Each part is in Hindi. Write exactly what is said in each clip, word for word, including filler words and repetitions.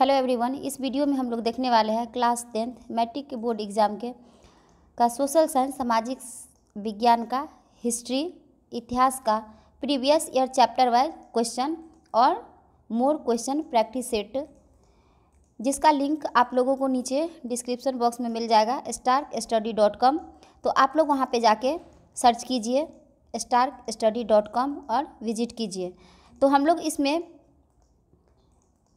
हेलो एवरीवन, इस वीडियो में हम लोग देखने वाले हैं class tenth matric board exam के का सोशल साइंस सामाजिक विज्ञान का हिस्ट्री इतिहास का previous year chapter wise question और मोर क्वेश्चन प्रैक्टिस सेट, जिसका लिंक आप लोगों को नीचे डिस्क्रिप्शन बॉक्स में मिल जाएगा स्टार्क स्टडी डॉट कॉम। तो आप लोग वहाँ पे जाके सर्च कीजिए स्टार्क स्टडी डॉट कॉम और विजिट कीजिए। तो हम लोग इसमें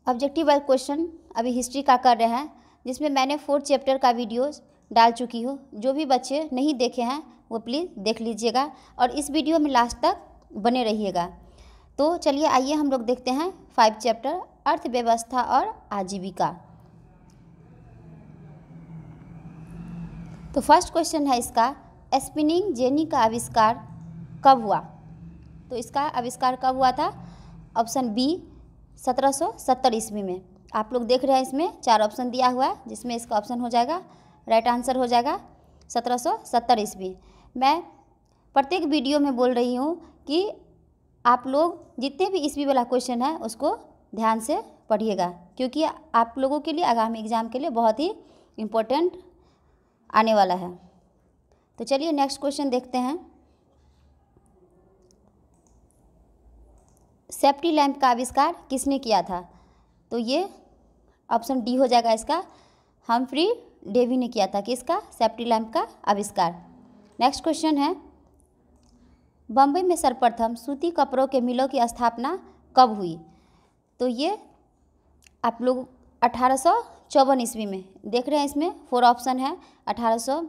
ऑब्जेक्टिव वाइज क्वेश्चन अभी हिस्ट्री का कर रहे हैं, जिसमें मैंने फोर्थ चैप्टर का वीडियोस डाल चुकी हूँ। जो भी बच्चे नहीं देखे हैं वो प्लीज़ देख लीजिएगा और इस वीडियो में लास्ट तक बने रहिएगा। तो चलिए आइए हम लोग देखते हैं फाइव चैप्टर अर्थव्यवस्था और आजीविका। तो फर्स्ट क्वेश्चन है इसका, स्पिनिंग जेनी का आविष्कार कब हुआ? तो इसका आविष्कार कब हुआ था? ऑप्शन बी सत्रह सौ सत्तर ईस्वी में। आप लोग देख रहे हैं इसमें चार ऑप्शन दिया हुआ है, जिसमें इसका ऑप्शन हो जाएगा राइट आंसर हो जाएगा सत्रह सौ सत्तर ईस्वी। मैं प्रत्येक वीडियो में बोल रही हूँ कि आप लोग जितने भी ईस्वी वाला क्वेश्चन है उसको ध्यान से पढ़िएगा, क्योंकि आप लोगों के लिए आगामी एग्जाम के लिए बहुत ही इम्पोर्टेंट आने वाला है। तो चलिए नेक्स्ट क्वेश्चन देखते हैं। सेफ्टी लैंप का आविष्कार किसने किया था? तो ये ऑप्शन डी हो जाएगा इसका, हम्फ्री डेवी ने किया था कि इसका सेफ्टी लैंप का आविष्कार। नेक्स्ट क्वेश्चन है, बम्बई में सर्वप्रथम सूती कपड़ों के मिलों की स्थापना कब हुई? तो ये आप लोग अठारह सौ चौवन ईस्वी में देख रहे हैं। इसमें फोर ऑप्शन है, अठारह सौ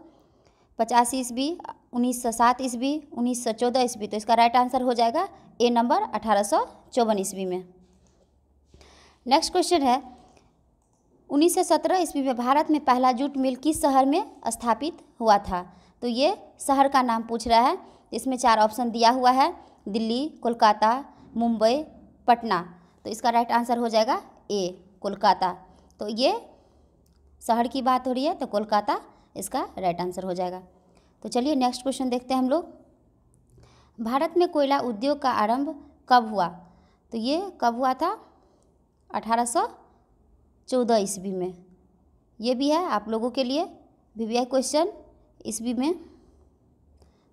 पचासी ईस्वी, उन्नीस सौ सात ईस्वी, उन्नीस सौ चौदह ईस्वी। तो इसका राइट आंसर हो जाएगा ए नंबर अठारह सौ चौवन ईस्वी में। नेक्स्ट क्वेश्चन है, उन्नीस सौ सत्रह ईस्वी में भारत में पहला जूट मिल किस शहर में स्थापित हुआ था? तो ये शहर का नाम पूछ रहा है, इसमें चार ऑप्शन दिया हुआ है, दिल्ली, कोलकाता, मुंबई, पटना। तो इसका राइट आंसर हो जाएगा ए कोलकाता। तो ये शहर की बात हो रही है, तो कोलकाता इसका राइट आंसर हो जाएगा। तो चलिए नेक्स्ट क्वेश्चन देखते हैं हम लोग। भारत में कोयला उद्योग का आरंभ कब हुआ? तो ये कब हुआ था? अठारह सौ चौदह ईस्वी में। ये भी है आप लोगों के लिए वीवीआई क्वेश्चन ईस्वी में।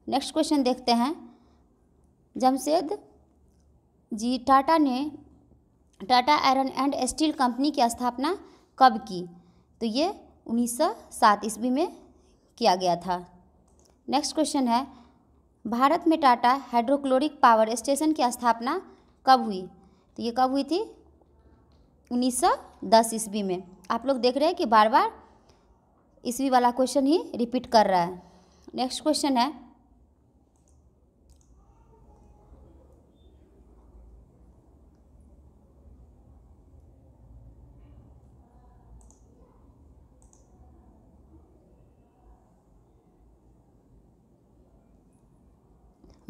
नेक्स्ट क्वेश्चन देखते हैं, जमशेद जी टाटा ने Tata iron and steel company की स्थापना कब की? तो ये उन्नीस सौ सात ईस्वी में किया गया था। नेक्स्ट क्वेश्चन है, भारत में टाटा हाइड्रोक्लोरिक पावर स्टेशन की स्थापना कब हुई? तो ये कब हुई थी? उन्नीस सौ दस ईस्वी में। आप लोग देख रहे हैं कि बार बार ईस्वी वाला क्वेश्चन ही रिपीट कर रहा है। नेक्स्ट क्वेश्चन है,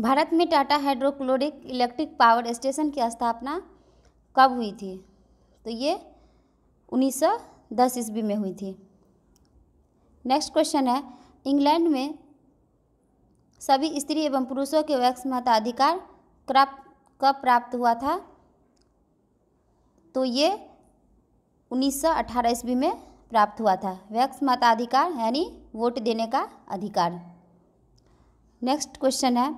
भारत में Tata hydrochloric electric power station की स्थापना कब हुई थी? तो ये उन्नीस सौ दस ईस्वी में हुई थी। नेक्स्ट क्वेश्चन है, इंग्लैंड में सभी स्त्री एवं पुरुषों के वैक्स मताधिकार कब प्राप्त हुआ था? तो ये उन्नीस सौ अठारह ईस्वी में प्राप्त हुआ था, वैक्स मताधिकार यानी वोट देने का अधिकार। नेक्स्ट क्वेश्चन है,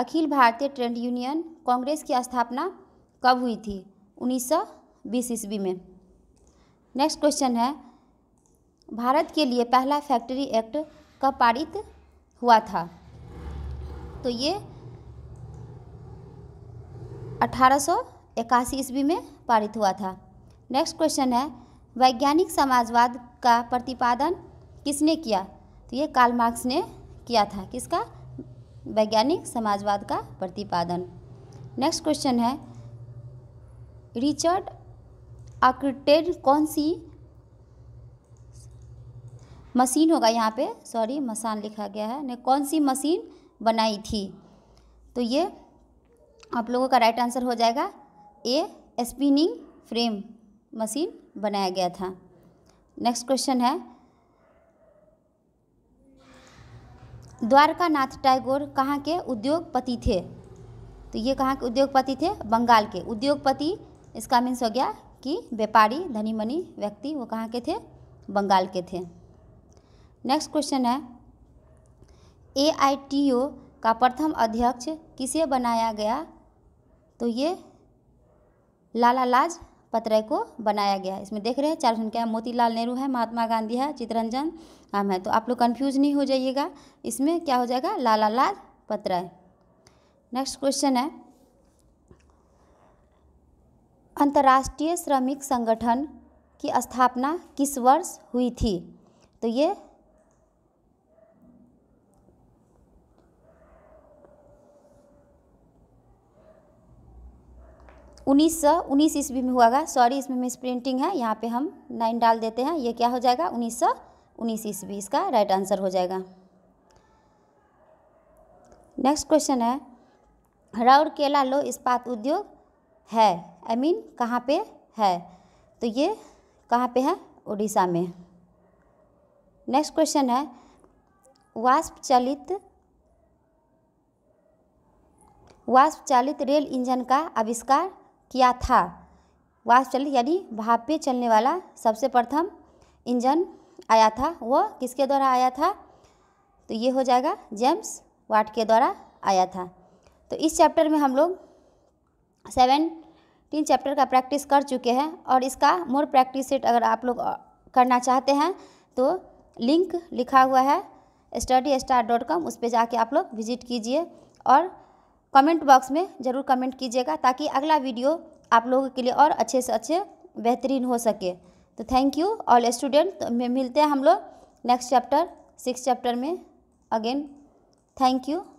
अखिल भारतीय ट्रेड यूनियन कांग्रेस की स्थापना कब हुई थी? उन्नीस सौ बीस ईस्वी में। नेक्स्ट क्वेश्चन है, भारत के लिए पहला फैक्ट्री एक्ट कब पारित हुआ था? तो ये अठारह सौ इक्यासी ईस्वी में पारित हुआ था। नेक्स्ट क्वेश्चन है, वैज्ञानिक समाजवाद का प्रतिपादन किसने किया? तो ये कार्ल मार्क्स ने किया था। किसका? वैज्ञानिक समाजवाद का प्रतिपादन। नेक्स्ट क्वेश्चन है, रिचर्ड आर्कराइट कौन सी मशीन होगा यहाँ पे सॉरी मसान लिखा गया है ने कौन सी मशीन बनाई थी? तो ये आप लोगों का राइट आंसर हो जाएगा ए स्पिनिंग फ्रेम मशीन बनाया गया था। नेक्स्ट क्वेश्चन है, द्वारकानाथ टैगोर कहाँ के उद्योगपति थे? तो ये कहाँ के उद्योगपति थे? बंगाल के उद्योगपति। इसका मीन्स हो गया कि व्यापारी धनी मनी व्यक्ति वो कहाँ के थे, बंगाल के थे। नेक्स्ट क्वेश्चन है ए आई टी ओ का प्रथम अध्यक्ष किसे बनाया गया, तो ये लाला लाजपत राय को बनाया गया। इसमें देख रहे हैं चार ऑप्शन क्या है, मोतीलाल नेहरू है, महात्मा गांधी है, चित्तरंजन राम है, तो आप लोग कन्फ्यूज नहीं हो जाइएगा, इसमें क्या हो जाएगा लाला लाजपत राय। नेक्स्ट क्वेश्चन है अंतर्राष्ट्रीय श्रमिक संगठन की स्थापना किस वर्ष हुई थी, तो ये उन्नीस सौ उन्नीस ईस्वी में हुआ गा। सॉरी इसमें मिस प्रिंटिंग है, यहाँ पे हम नाइन डाल देते हैं, ये क्या हो जाएगा उन्नीस सौ उन्नीस ईस्वी इसका राइट आंसर हो जाएगा। नेक्स्ट क्वेश्चन है राउरकेला लौह इस्पात उद्योग है, आई मीन कहाँ पे है, तो ये कहाँ पे है, उड़ीसा में। नेक्स्ट क्वेश्चन है वाष्प चालित वाष्प चालित रेल इंजन का आविष्कार किया था, वाष्प चालित यानी भाप पे चलने वाला सबसे प्रथम इंजन आया था, वो किसके द्वारा आया था, तो ये हो जाएगा जेम्स वाट के द्वारा आया था। तो इस चैप्टर में हम लोग सेवन तीन चैप्टर का प्रैक्टिस कर चुके हैं, और इसका मोर प्रैक्टिस सेट अगर आप लोग करना चाहते हैं तो लिंक लिखा हुआ है स्टडी स्टार डॉट कॉम, उस पर जाके आप लोग विजिट कीजिए और कमेंट बॉक्स में ज़रूर कमेंट कीजिएगा, ताकि अगला वीडियो आप लोगों के लिए और अच्छे से अच्छे बेहतरीन हो सके। तो थैंक यू ऑल स्टूडेंट, तो मिलते हैं हम लोग नेक्स्ट चैप्टर सिक्स चैप्टर में अगेन। Thank you.